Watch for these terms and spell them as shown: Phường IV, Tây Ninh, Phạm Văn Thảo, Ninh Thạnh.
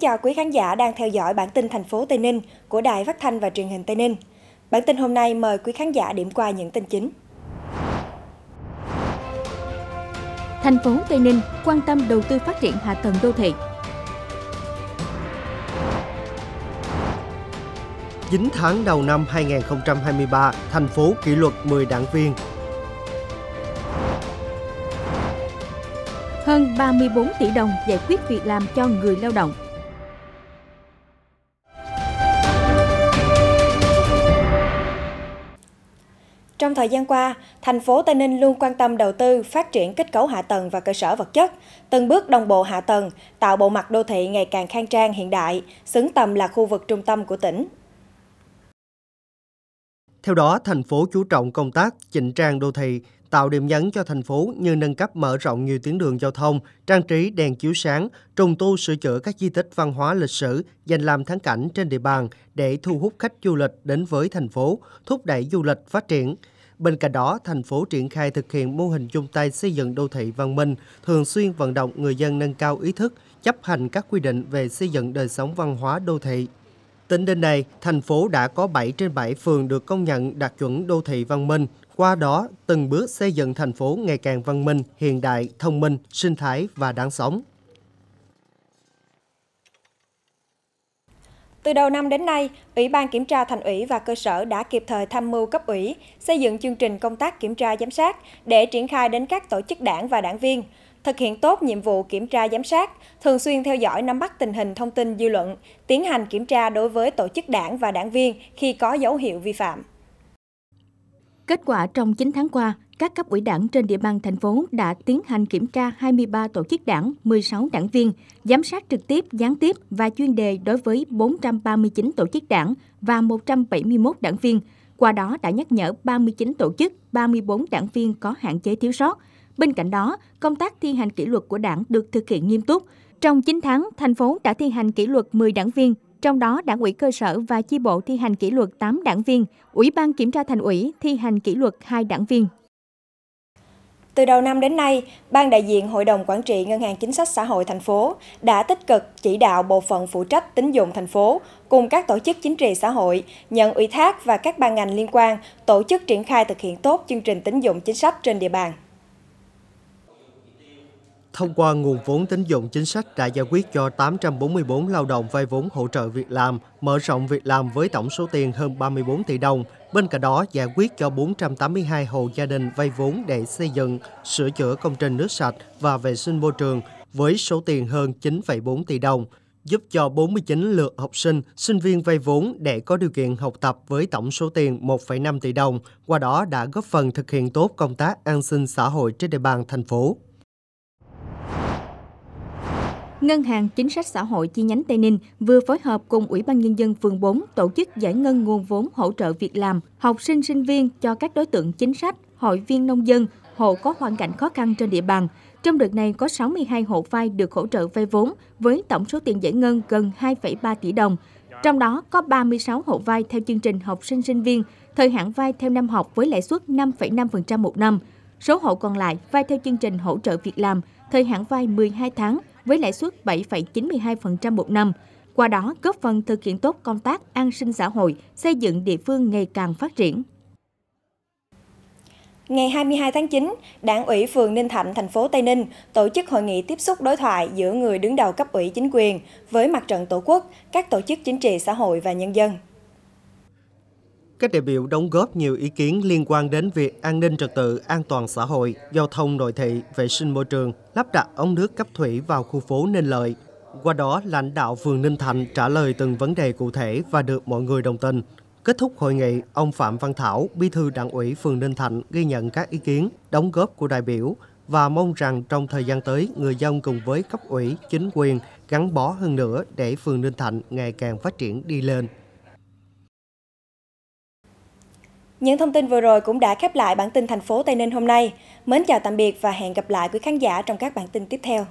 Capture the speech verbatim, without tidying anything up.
chào quý khán giả đang theo dõi bản tin thành phố Tây Ninh của Đài Phát thanh và Truyền hình Tây Ninh. Bản tin hôm nay mời quý khán giả điểm qua những tin chính. Thành phố Tây Ninh quan tâm đầu tư phát triển hạ tầng đô thị. chín tháng đầu năm hai nghìn không trăm hai mươi ba, thành phố kỷ luật mười đảng viên. Hơn ba mươi tư tỷ đồng giải quyết việc làm cho người lao động. Trong thời gian qua, thành phố Tây Ninh luôn quan tâm đầu tư, phát triển kết cấu hạ tầng và cơ sở vật chất, từng bước đồng bộ hạ tầng, tạo bộ mặt đô thị ngày càng khang trang hiện đại, xứng tầm là khu vực trung tâm của tỉnh. Theo đó, thành phố chú trọng công tác chỉnh trang đô thị, tạo điểm nhấn cho thành phố như nâng cấp mở rộng nhiều tuyến đường giao thông, trang trí đèn chiếu sáng, trùng tu sửa chữa các di tích văn hóa lịch sử, danh lam thắng cảnh trên địa bàn để thu hút khách du lịch đến với thành phố, thúc đẩy du lịch phát triển. Bên cạnh đó, thành phố triển khai thực hiện mô hình chung tay xây dựng đô thị văn minh, thường xuyên vận động người dân nâng cao ý thức, chấp hành các quy định về xây dựng đời sống văn hóa đô thị. Tính đến nay, thành phố đã có bảy trên bảy phường được công nhận đạt chuẩn đô thị văn minh, qua đó từng bước xây dựng thành phố ngày càng văn minh, hiện đại, thông minh, sinh thái và đáng sống. Từ đầu năm đến nay, Ủy ban Kiểm tra Thành ủy và cơ sở đã kịp thời tham mưu cấp ủy, xây dựng chương trình công tác kiểm tra giám sát để triển khai đến các tổ chức đảng và đảng viên, thực hiện tốt nhiệm vụ kiểm tra giám sát, thường xuyên theo dõi nắm bắt tình hình thông tin dư luận, tiến hành kiểm tra đối với tổ chức đảng và đảng viên khi có dấu hiệu vi phạm. Kết quả trong chín tháng qua, các cấp ủy đảng trên địa bàn thành phố đã tiến hành kiểm tra hai mươi ba tổ chức đảng, mười sáu đảng viên, giám sát trực tiếp, gián tiếp và chuyên đề đối với bốn trăm ba mươi chín tổ chức đảng và một trăm bảy mươi mốt đảng viên. Qua đó đã nhắc nhở ba mươi chín tổ chức, ba mươi tư đảng viên có hạn chế thiếu sót. Bên cạnh đó, công tác thi hành kỷ luật của đảng được thực hiện nghiêm túc. Trong chín tháng, thành phố đã thi hành kỷ luật mười đảng viên, trong đó đảng ủy cơ sở và chi bộ thi hành kỷ luật tám đảng viên, Ủy ban Kiểm tra Thành ủy thi hành kỷ luật hai đảng viên. Từ đầu năm đến nay, Ban đại diện Hội đồng Quản trị Ngân hàng Chính sách Xã hội thành phố đã tích cực chỉ đạo bộ phận phụ trách tín dụng thành phố cùng các tổ chức chính trị xã hội, nhận ủy thác và các ban ngành liên quan tổ chức triển khai thực hiện tốt chương trình tín dụng chính sách trên địa bàn. Thông qua nguồn vốn tín dụng chính sách đã giải quyết cho tám trăm bốn mươi tư lao động vay vốn hỗ trợ việc làm, mở rộng việc làm với tổng số tiền hơn ba mươi tư tỷ đồng. Bên cạnh đó, giải quyết cho bốn trăm tám mươi hai hộ gia đình vay vốn để xây dựng, sửa chữa công trình nước sạch và vệ sinh môi trường với số tiền hơn chín phẩy bốn tỷ đồng, giúp cho bốn mươi chín lượt học sinh, sinh viên vay vốn để có điều kiện học tập với tổng số tiền một phẩy năm tỷ đồng, qua đó đã góp phần thực hiện tốt công tác an sinh xã hội trên địa bàn thành phố. Ngân hàng Chính sách Xã hội chi nhánh Tây Ninh vừa phối hợp cùng Ủy ban Nhân dân phường bốn tổ chức giải ngân nguồn vốn hỗ trợ việc làm, học sinh sinh viên cho các đối tượng chính sách, hội viên nông dân, hộ có hoàn cảnh khó khăn trên địa bàn. Trong đợt này có sáu mươi hai hộ vay được hỗ trợ vay vốn với tổng số tiền giải ngân gần hai phẩy ba tỷ đồng. Trong đó có ba mươi sáu hộ vay theo chương trình học sinh sinh viên, thời hạn vay theo năm học với lãi suất năm phẩy năm phần trăm một năm. Số hộ còn lại vay theo chương trình hỗ trợ việc làm, thời hạn vay mười hai tháng, với lãi suất bảy phẩy chín mươi hai phần trăm một năm, qua đó góp phần thực hiện tốt công tác an sinh xã hội, xây dựng địa phương ngày càng phát triển. Ngày hai mươi hai tháng chín, Đảng ủy phường Ninh Thạnh, thành phố Tây Ninh tổ chức hội nghị tiếp xúc đối thoại giữa người đứng đầu cấp ủy chính quyền với Mặt trận Tổ quốc, các tổ chức chính trị xã hội và nhân dân. Các đại biểu đóng góp nhiều ý kiến liên quan đến việc an ninh trật tự, an toàn xã hội, giao thông nội thị, vệ sinh môi trường, lắp đặt ống nước cấp thủy vào khu phố Ninh Lợi. Qua đó, lãnh đạo phường Ninh Thạnh trả lời từng vấn đề cụ thể và được mọi người đồng tình. Kết thúc hội nghị, ông Phạm Văn Thảo, bí thư Đảng ủy phường Ninh Thạnh ghi nhận các ý kiến, đóng góp của đại biểu và mong rằng trong thời gian tới, người dân cùng với cấp ủy, chính quyền gắn bó hơn nữa để phường Ninh Thạnh ngày càng phát triển đi lên. Những thông tin vừa rồi cũng đã khép lại bản tin thành phố Tây Ninh hôm nay. Mến chào tạm biệt và hẹn gặp lại quý khán giả trong các bản tin tiếp theo.